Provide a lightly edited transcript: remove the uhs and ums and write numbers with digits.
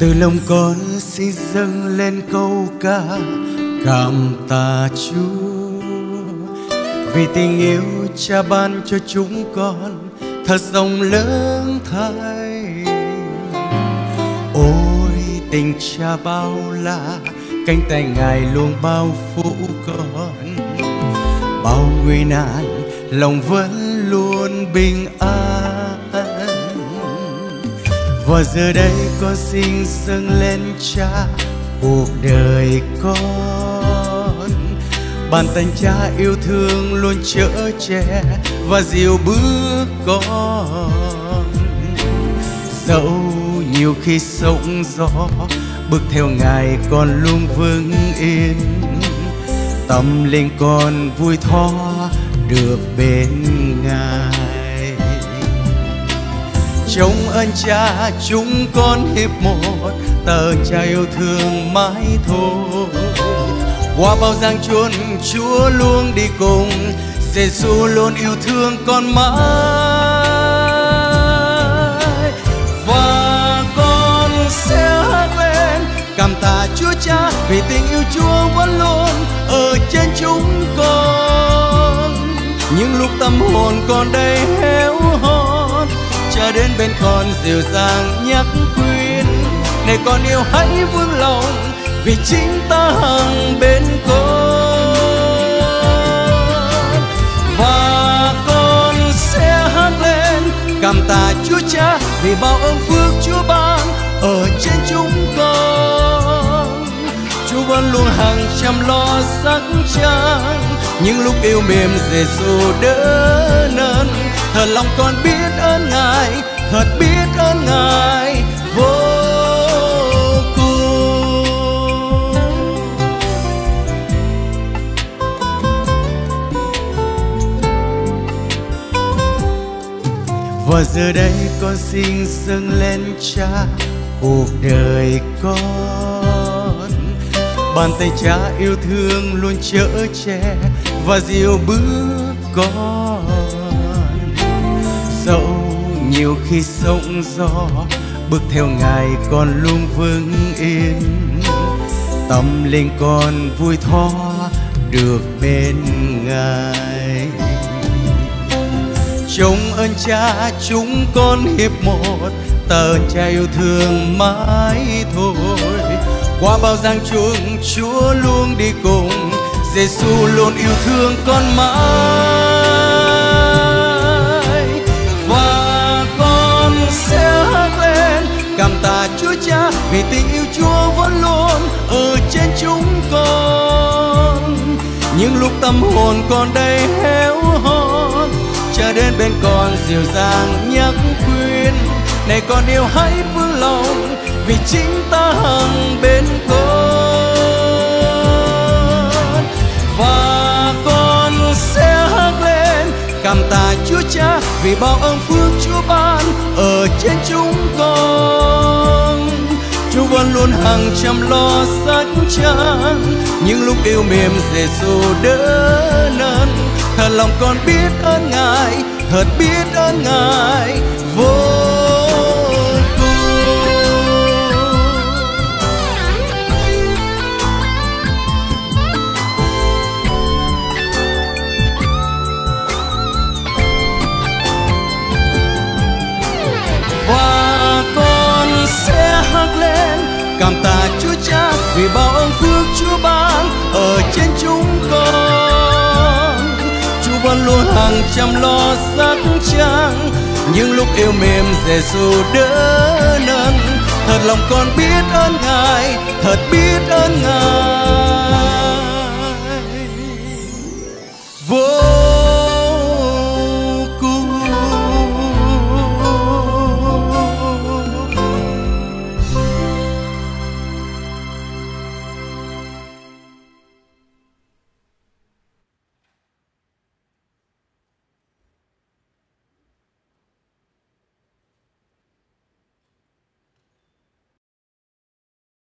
Từ lòng con xin dâng lên câu ca cảm tạ Chúa, vì tình yêu Cha ban cho chúng con thật rộng lớn thay. Ôi tình Cha bao la, cánh tay Ngài luôn bao phủ con, bao nguy nạn lòng vẫn luôn bình an. Và giờ đây con xin dâng lên Cha cuộc đời con, bàn tay Cha yêu thương luôn chở che và dìu bước con. Dẫu nhiều khi sóng gió, bước theo Ngài con luôn vững yên, tâm linh con vui thỏa được bên Ngài. Trong ơn Cha chúng con hiệp một, tờ Cha yêu thương mãi thôi. Qua bao gian truân, Chúa luôn đi cùng, Giêsu luôn yêu thương con mãi. Và con sẽ hát lên cảm tạ Chúa Cha, vì tình yêu Chúa vẫn luôn ở trên chúng con. Những lúc tâm hồn con đầy héo hon, Cha đến bên con dịu dàng nhắc khuyên, này con yêu hãy vững lòng vì chính Ta hằng bên con. Và con sẽ hát lên cảm tạ Chúa Cha, vì bao ơn phước Chúa ban ở trên chúng con. Chúa vẫn luôn hằng chăm lo sắc trang, những lúc yêu mềm Giêsu đỡ nâng. Thật lòng con biết ơn Ngài, thật biết ơn Ngài vô cùng. Và giờ đây con xin dâng lên Cha cuộc đời con, bàn tay Cha yêu thương luôn chở che và dìu bước con. Dẫu nhiều khi sóng gió, bước theo Ngài con luôn vững yên, tâm linh con vui thỏa được bên Ngài. Trong ơn Cha chúng con hiệp một, tờ Cha yêu thương mãi thôi. Qua bao gian truân, Chúa luôn đi cùng, Giêsu luôn yêu thương con mãi. Và con sẽ hát lên cảm tạ Chúa Cha, vì tình yêu Chúa vẫn luôn ở trên chúng con. Những lúc tâm hồn con đầy héo hon, Cha đến bên con dịu dàng nhắc khuyên, này con yêu hãy vững lòng vì chính Ta hằng bên con. Và con sẽ hát lên cảm tạ Chúa Cha, vì bao ơn phước Chúa ban ở trên chúng con. Chúa vẫn luôn hằng chăm lo sẵn sàng, những lúc yêu mềm Giêsu đỡ nâng. Thật lòng con biết ơn Ngài, thật biết ơn Ngài vô cảm tạ Chúa Cha, vì bao ơn phước Chúa ban ở trên chúng con. Chúa vẫn luôn hằng chăm lo sắc trang, những lúc yêu mềm Giêsu đỡ nâng. Thật lòng con biết ơn Ngài,